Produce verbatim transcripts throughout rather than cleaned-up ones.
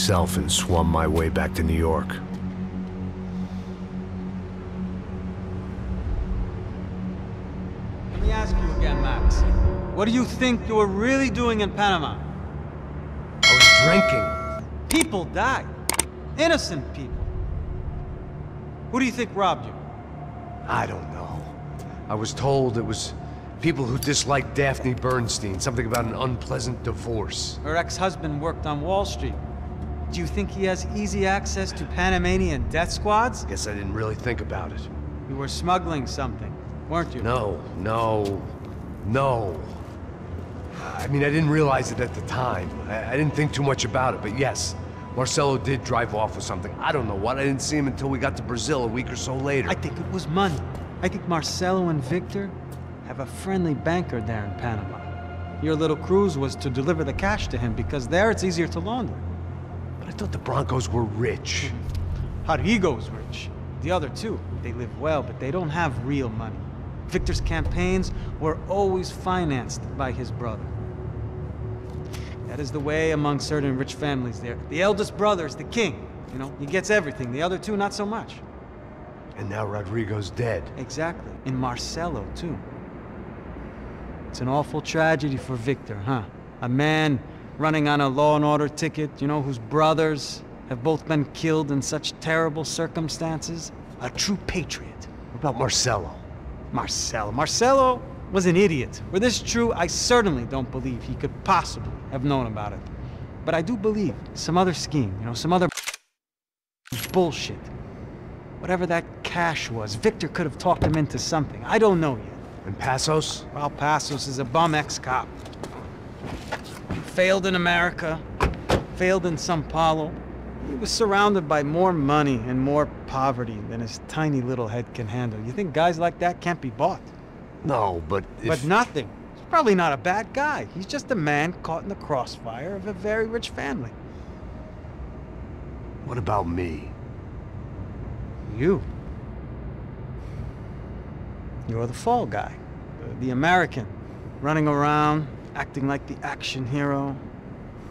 myself and swum my way back to New York. Let me ask you again, Max. What do you think you were really doing in Panama? I was drinking. People died. Innocent people. Who do you think robbed you? I don't know. I was told it was people who disliked Daphne Bernstein, something about an unpleasant divorce. Her ex-husband worked on Wall Street. Do you think he has easy access to Panamanian death squads? Guess I didn't really think about it. You were smuggling something, weren't you? No, no, no. I mean, I didn't realize it at the time. I, I didn't think too much about it, but yes. Marcelo did drive off with something. I don't know what. I didn't see him until we got to Brazil a week or so later. I think it was money. I think Marcelo and Victor have a friendly banker there in Panama. Your little cruise was to deliver the cash to him because there it's easier to launder. But I thought the Broncos were rich. Rodrigo's rich. The other two, they live well, but they don't have real money. Victor's campaigns were always financed by his brother. That is the way among certain rich families there. The eldest brother is the king, you know? He gets everything. The other two, not so much. And now Rodrigo's dead. Exactly. And Marcelo, too. It's an awful tragedy for Victor, huh? A man running on a law and order ticket, you know, whose brothers have both been killed in such terrible circumstances. A true patriot. What about Marcelo? Marcelo. Marcelo was an idiot. Were this true, I certainly don't believe he could possibly have known about it. But I do believe some other scheme, you know, some other bullshit. Whatever that cash was, Victor could have talked him into something. I don't know yet. And Passos? Well, Passos is a bum ex-cop. Failed in America, failed in São Paulo. He was surrounded by more money and more poverty than his tiny little head can handle. You think guys like that can't be bought? No, but if... But nothing. He's probably not a bad guy. He's just a man caught in the crossfire of a very rich family. What about me? You. You're the fall guy. The American. Running around, acting like the action hero.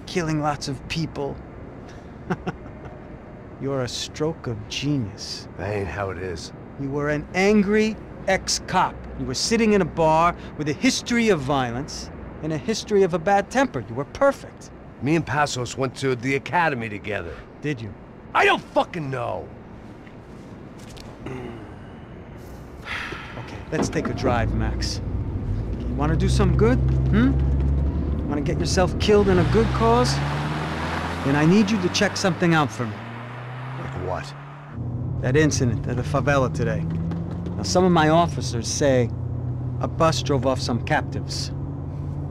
Killing lots of people. You're a stroke of genius. That ain't how it is. You were an angry ex-cop. You were sitting in a bar with a history of violence and a history of a bad temper. You were perfect. Me and Passos went to the academy together. Did you? I don't fucking know! Okay, let's take a drive, Max. You want to do some good? Hmm? Want to get yourself killed in a good cause? Then I need you to check something out for me. Like what? That incident at the favela today. Now, some of my officers say a bus drove off some captives.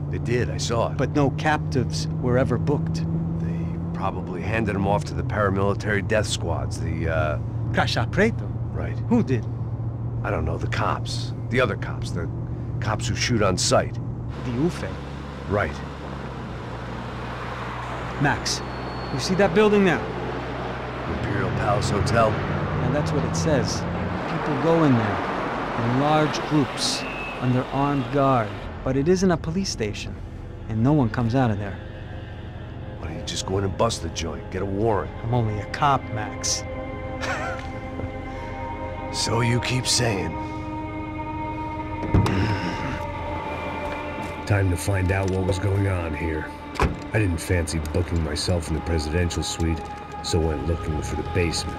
They did, I saw it. But no captives were ever booked. They probably handed them off to the paramilitary death squads, the, uh... Cracha Preto. Right. Who did? I don't know, the cops. The other cops, the cops who shoot on sight. The U F E. Right. Max, you see that building now? Imperial Palace Hotel. And that's what it says. People go in there, in large groups, under armed guard. But it isn't a police station, and no one comes out of there. Why don't you just go in and bust the joint, get a warrant? I'm only a cop, Max. So you keep saying. Time to find out what was going on here. I didn't fancy booking myself in the presidential suite, so went looking for the basement.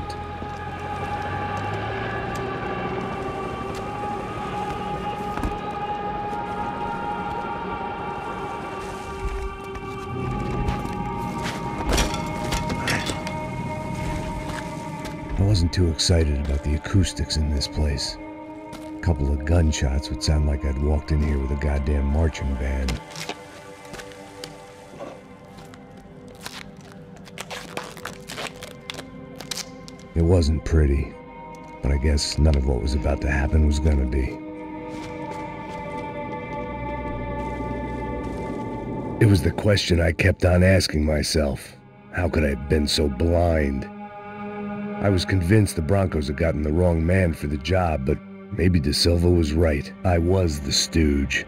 Wasn't too excited about the acoustics in this place. A couple of gunshots would sound like I'd walked in here with a goddamn marching band. It wasn't pretty, but I guess none of what was about to happen was gonna be. It was the question I kept on asking myself. How could I have been so blind? I was convinced the Broncos had gotten the wrong man for the job, but maybe Da Silva was right. I was the stooge.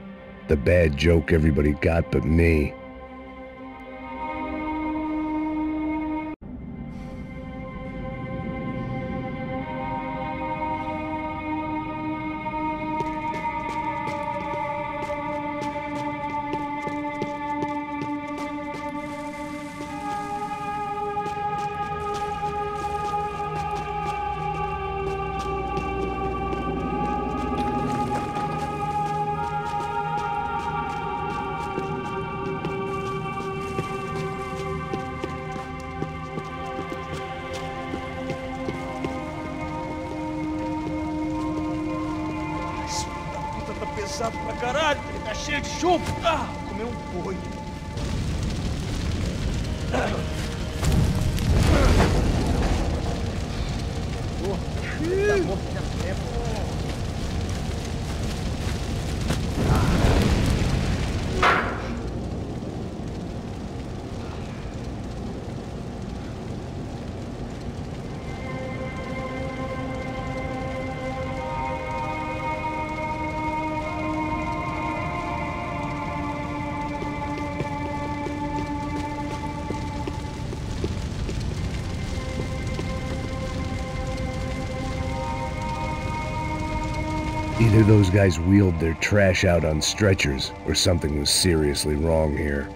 The bad joke everybody got but me. cansado pra caralho, ele tá cheio de chuva. Ah, comeu um boi. Either those guys wheeled their trash out on stretchers, or something was seriously wrong here.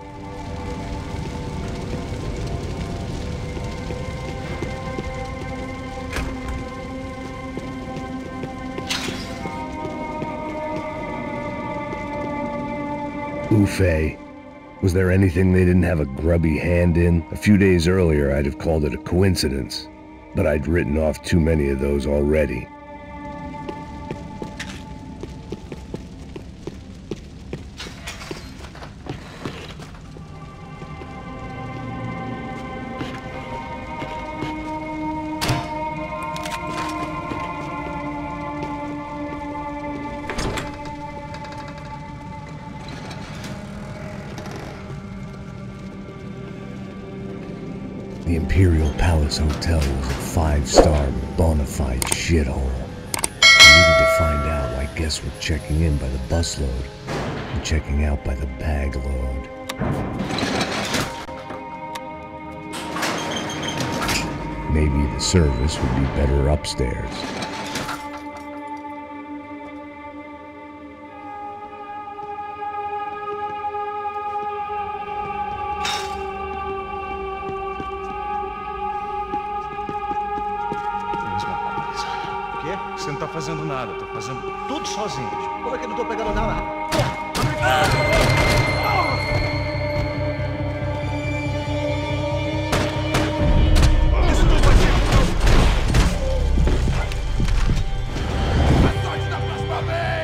U F E. Was there anything they didn't have a grubby hand in? A few days earlier, I'd have called it a coincidence, but I'd written off too many of those already. The Imperial Palace Hotel was a five-star, bonafide shithole. I needed to find out why guests were checking in by the busload and checking out by the bag load. Maybe the service would be better upstairs. Você não tá fazendo nada, tô fazendo tudo sozinho. Como é que eu não tô pegando nada? Isso não vai ser. A sorte da próxima vez!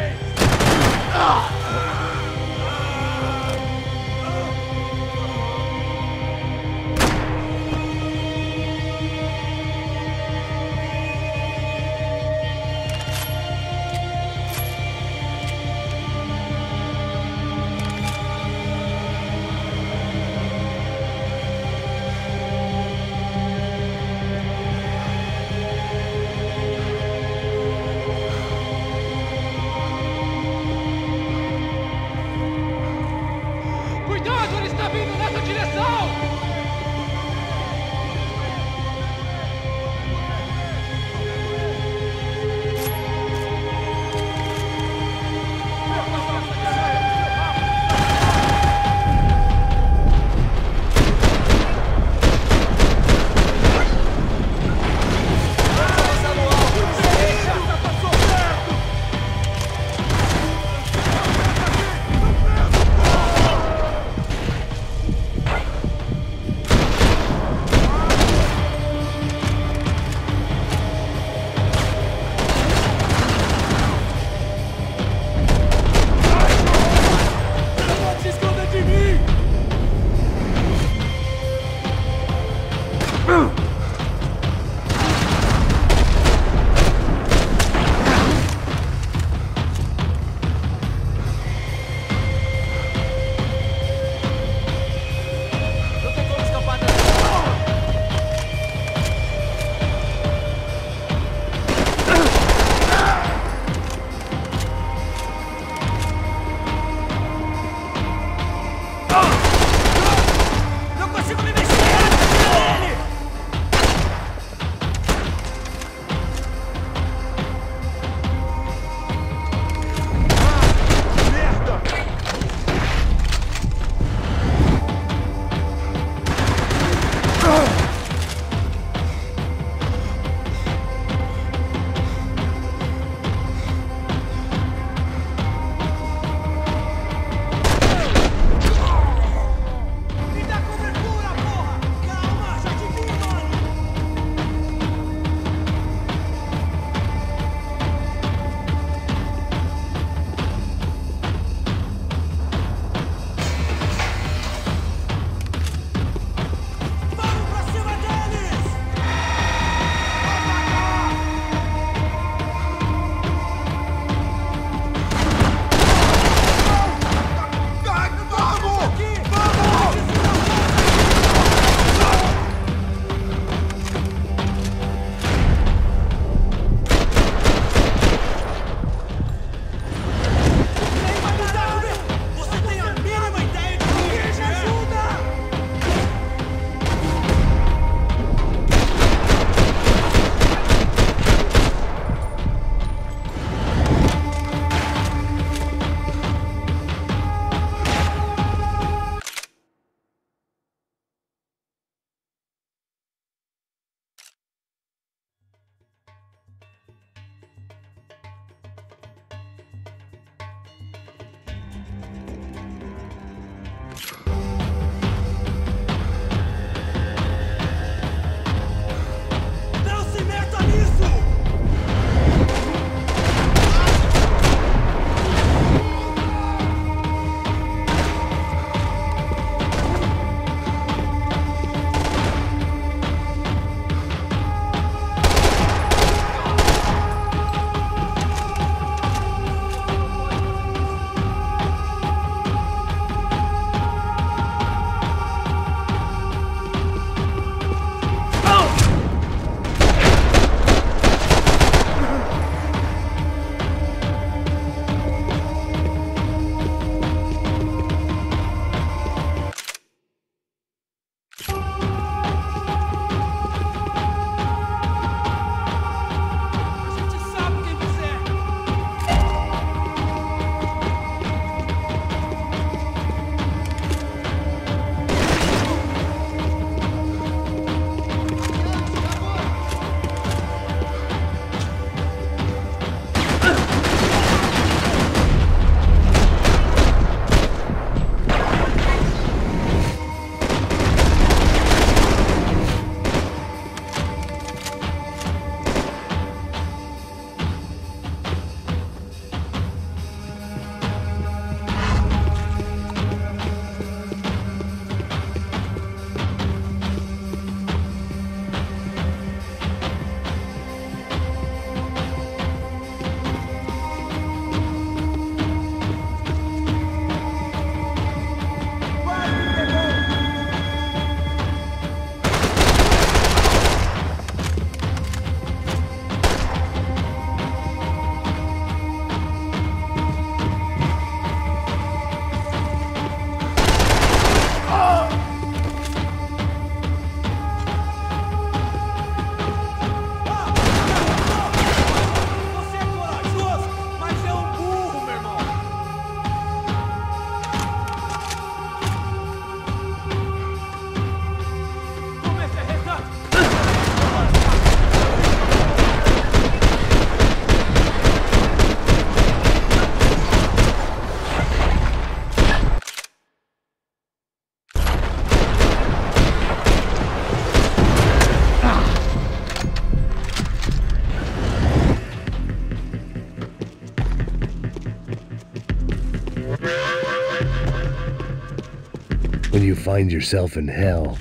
you find yourself in hell,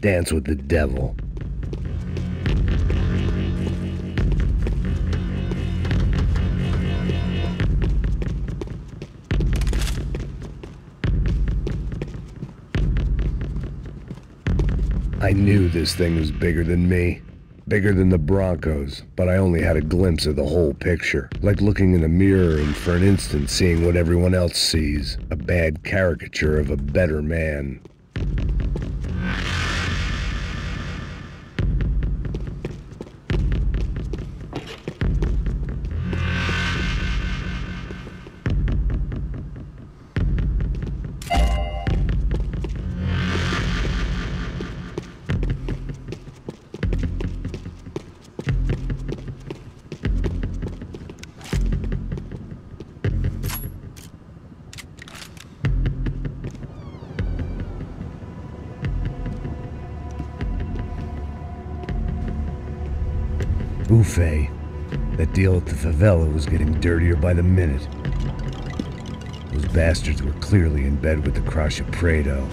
dance with the devil. I knew this thing was bigger than me, bigger than the Broncos, but I only had a glimpse of the whole picture, like looking in a mirror and for an instant seeing what everyone else sees, a bad caricature of a better man. U F E. That deal at the favela was getting dirtier by the minute. Those bastards were clearly in bed with the Cracha Preto.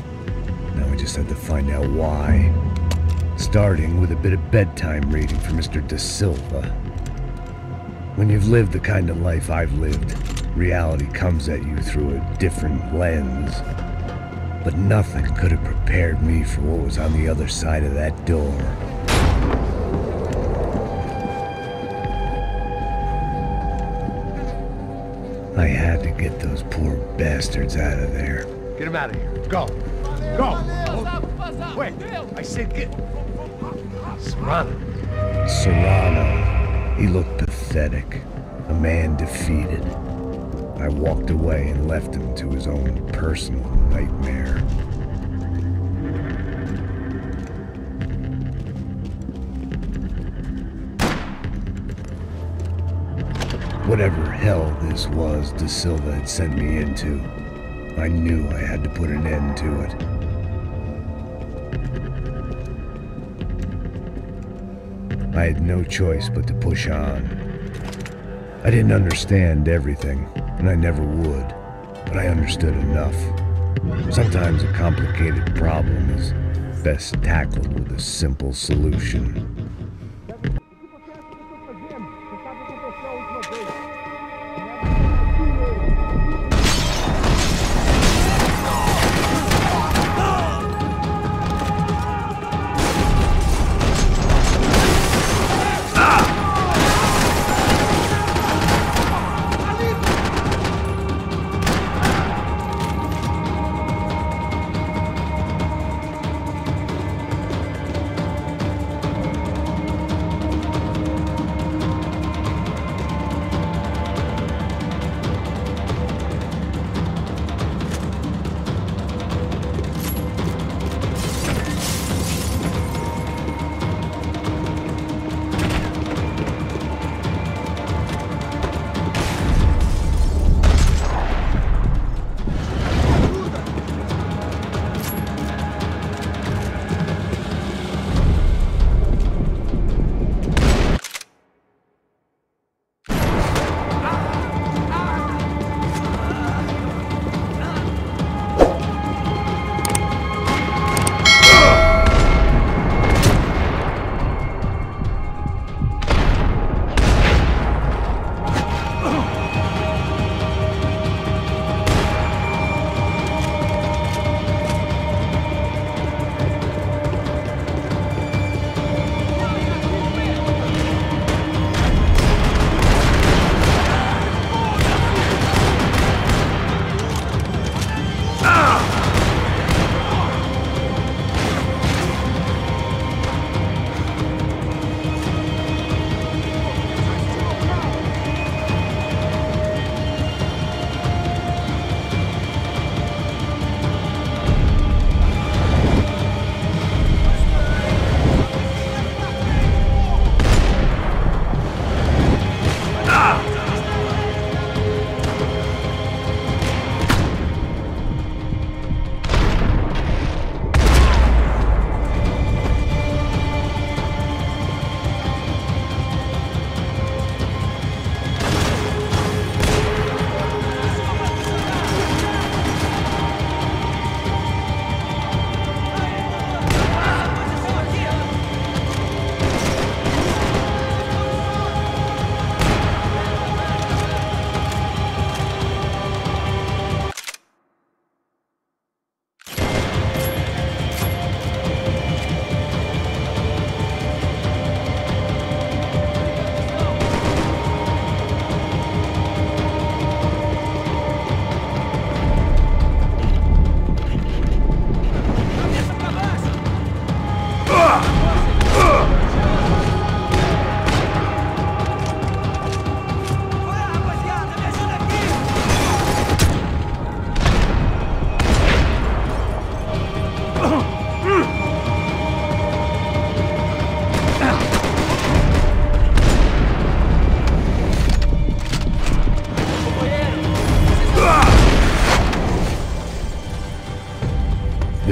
Now we just had to find out why. Starting with a bit of bedtime reading for Mister Da Silva. When you've lived the kind of life I've lived, reality comes at you through a different lens. But nothing could have prepared me for what was on the other side of that door. I had to get those poor bastards out of there. Get them out of here. Go. Go. Oh, wait. I said get... Serrano. Serrano. He looked pathetic. A man defeated. I walked away and left him to his own personal nightmare. Whatever hell this was Da Silva had sent me into, I knew I had to put an end to it. I had no choice but to push on. I didn't understand everything, and I never would, but I understood enough. Sometimes a complicated problem is best tackled with a simple solution.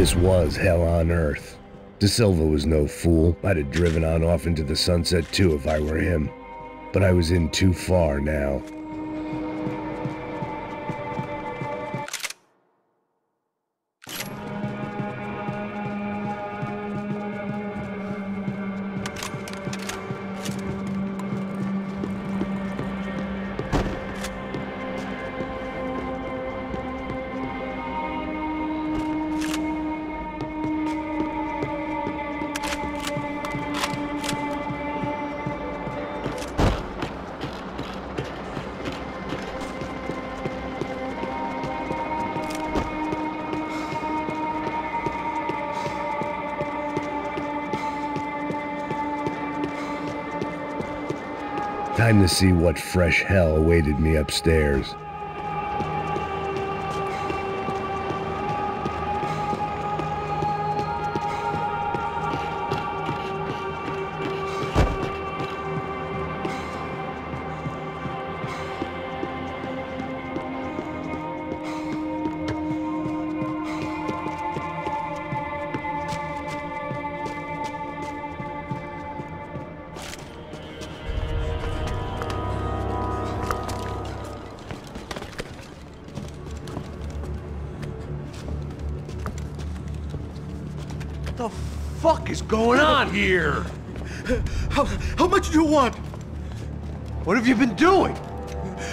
This was hell on earth. Da Silva was no fool. I'd have driven on off into the sunset too if I were him. But I was in too far now. Time to see what fresh hell awaited me upstairs. What the fuck is going on here? How, how much do you want? What have you been doing?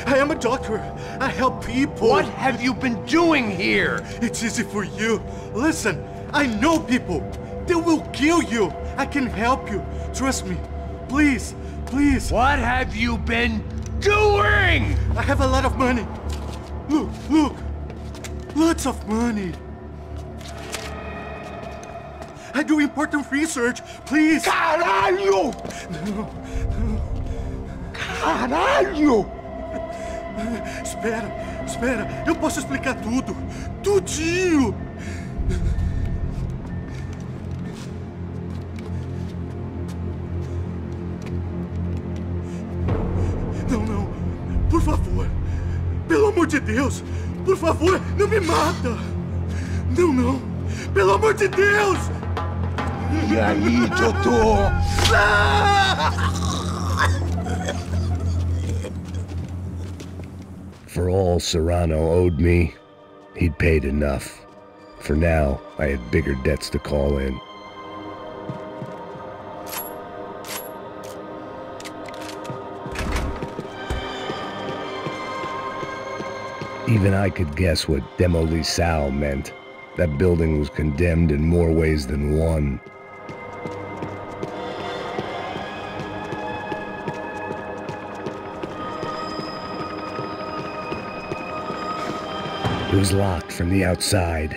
I am a doctor. I help people. What have you been doing here? It's easy for you. Listen, I know people. They will kill you. I can help you. Trust me. Please, please. What have you been doing? I have a lot of money. Look, look. Lots of money. I do important research, please. Caralho! No, no. Caralho! Espera, espera. Eu posso explicar tudo. Tudinho! Não, não. Por favor. Pelo amor de Deus. Por favor, não me mata. Não, não. Pelo amor de Deus! E aí, doutor? For all Serrano owed me, he'd paid enough. For now, I had bigger debts to call in. Even I could guess what demolição meant. That building was condemned in more ways than one. It was locked from the outside.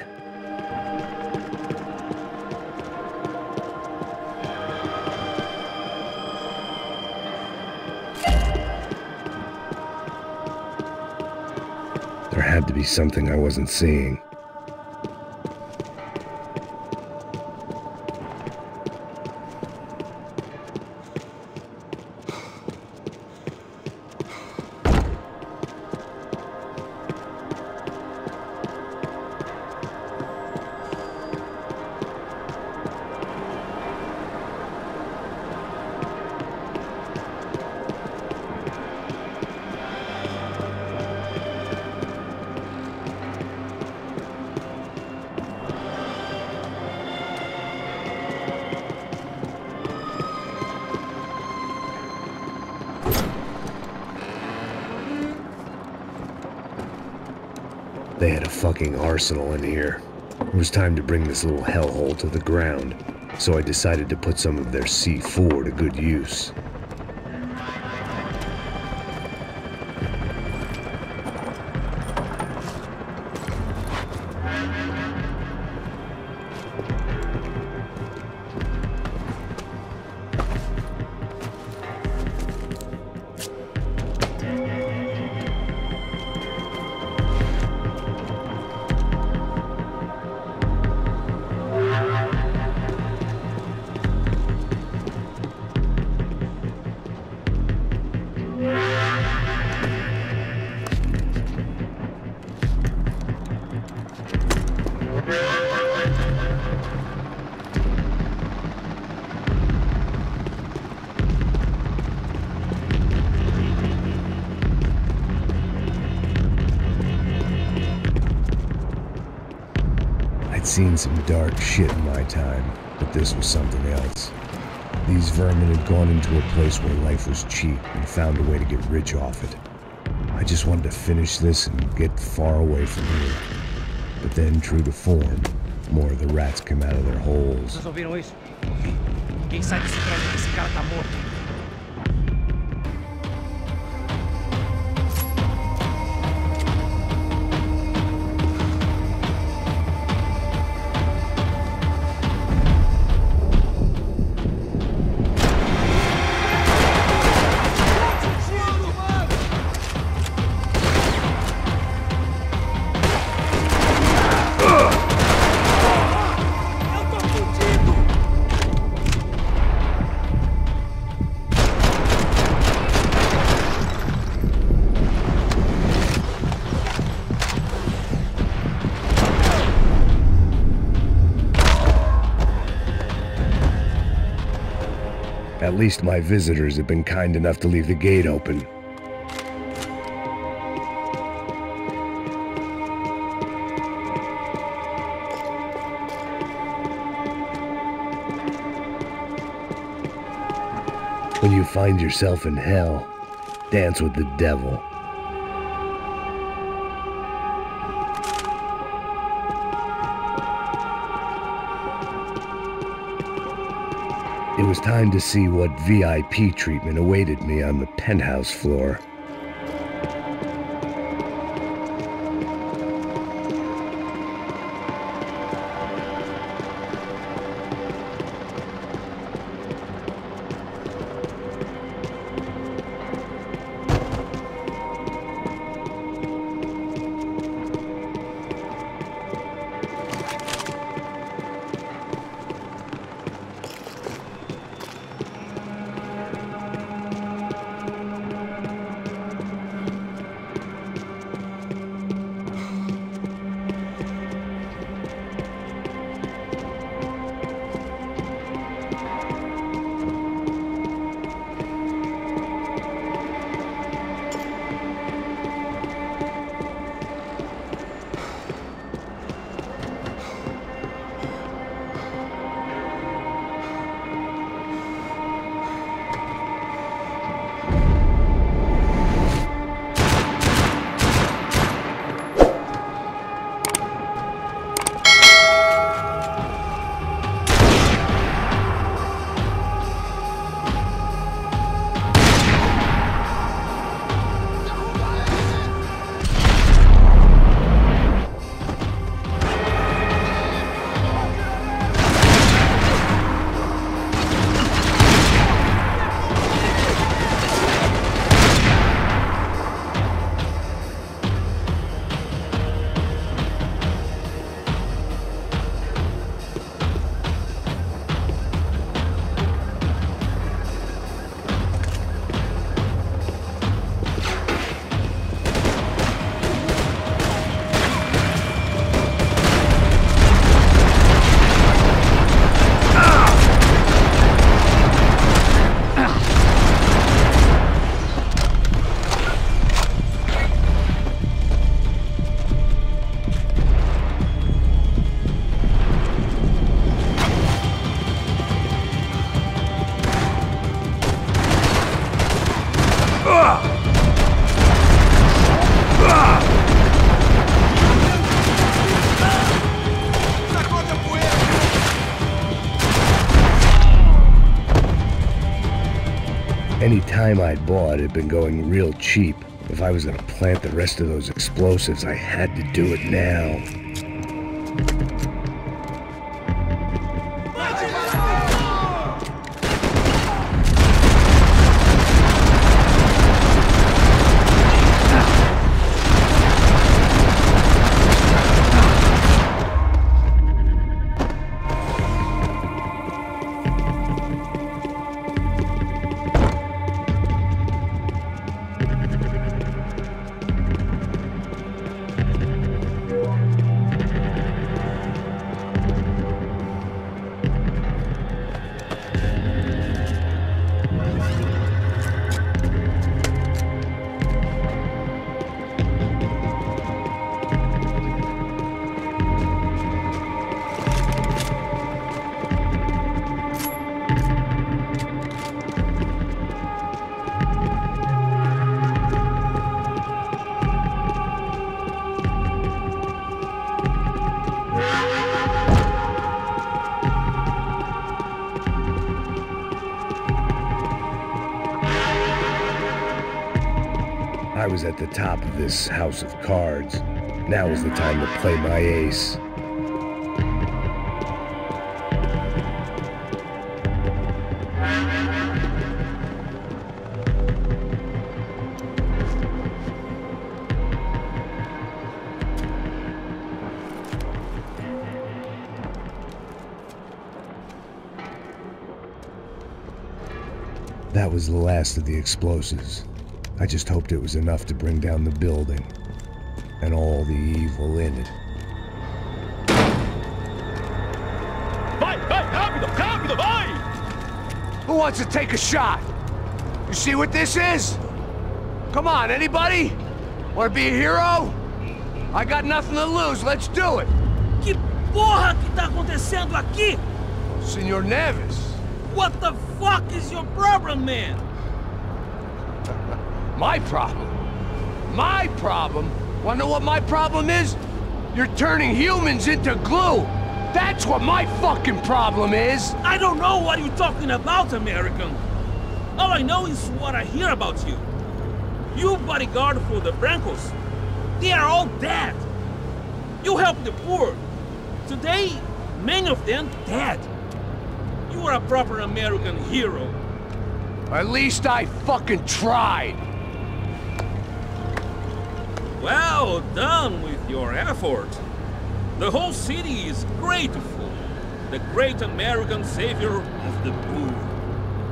There had to be something I wasn't seeing. They had a fucking arsenal in here. It was time to bring this little hellhole to the ground, so I decided to put some of their C four to good use. I'd seen some dark shit in my time, but this was something else. These vermin had gone into a place where life was cheap and found a way to get rich off it. I just wanted to finish this and get far away from here. But then, true to form, more of the rats came out of their holes. At least my visitors have been kind enough to leave the gate open. When you find yourself in hell, dance with the devil. It was time to see what V I P treatment awaited me on the penthouse floor. Any time I'd bought had been going real cheap. If I was gonna plant the rest of those explosives, I had to do it now. I was at the top of this house of cards. Now is the time to play my ace. That was the last of the explosives. I just hoped it was enough to bring down the building and all the evil in it. Vai, vai, rápido, rápido, vai! Who wants to take a shot? You see what this is? Come on, anybody? Want to be a hero? I got nothing to lose, let's do it! Que porra que tá acontecendo aqui? Senhor Neves. What the fuck is your problem, man? My problem? My problem? Wanna know what my problem is? You're turning humans into glue! That's what my fucking problem is! I don't know what you're talking about, American. All I know is what I hear about you. You bodyguard for the Brancos. They are all dead. You help the poor. Today, many of them dead. You are a proper American hero. At least I fucking tried. Well done with your effort. The whole city is grateful. The great American savior of the poor.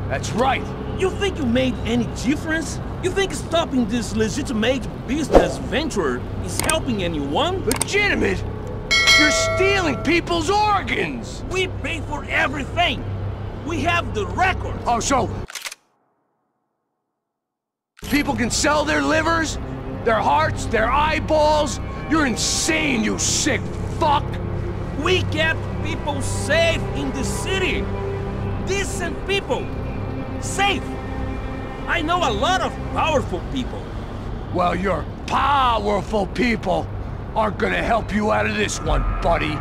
That's right. You think you made any difference? You think stopping this legitimate business venture is helping anyone? Legitimate? You're stealing people's organs! We pay for everything! We have the record! Oh, so... people can sell their livers, their hearts, their eyeballs? You're insane, you sick fuck! We kept people safe in the city! Decent people! Safe! I know a lot of powerful people. Well, your powerful people aren't gonna help you out of this one, buddy.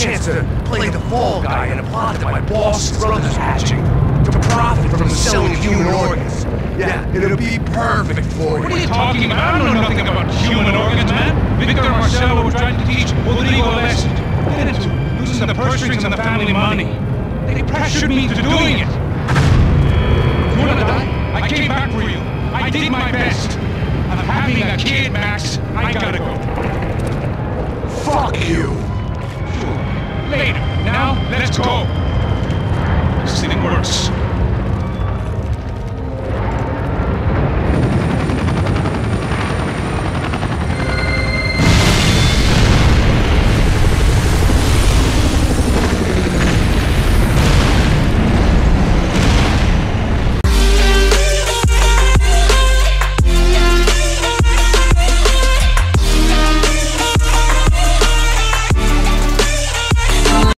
chance to play the fall guy in a plot that my boss's brother's hatching. To profit from the selling of human organs. Yeah, it'll be perfect for you. What are you talking about? I don't know nothing about human organs, man. Victor and Marcelo were trying to teach Rodrigo a lesson. They ended up losing the purse strings and the family money. They pressured me into doing it. If you want to die? I came back for you. I did my best. I'm having a kid, Max. I gotta go. Fuck you!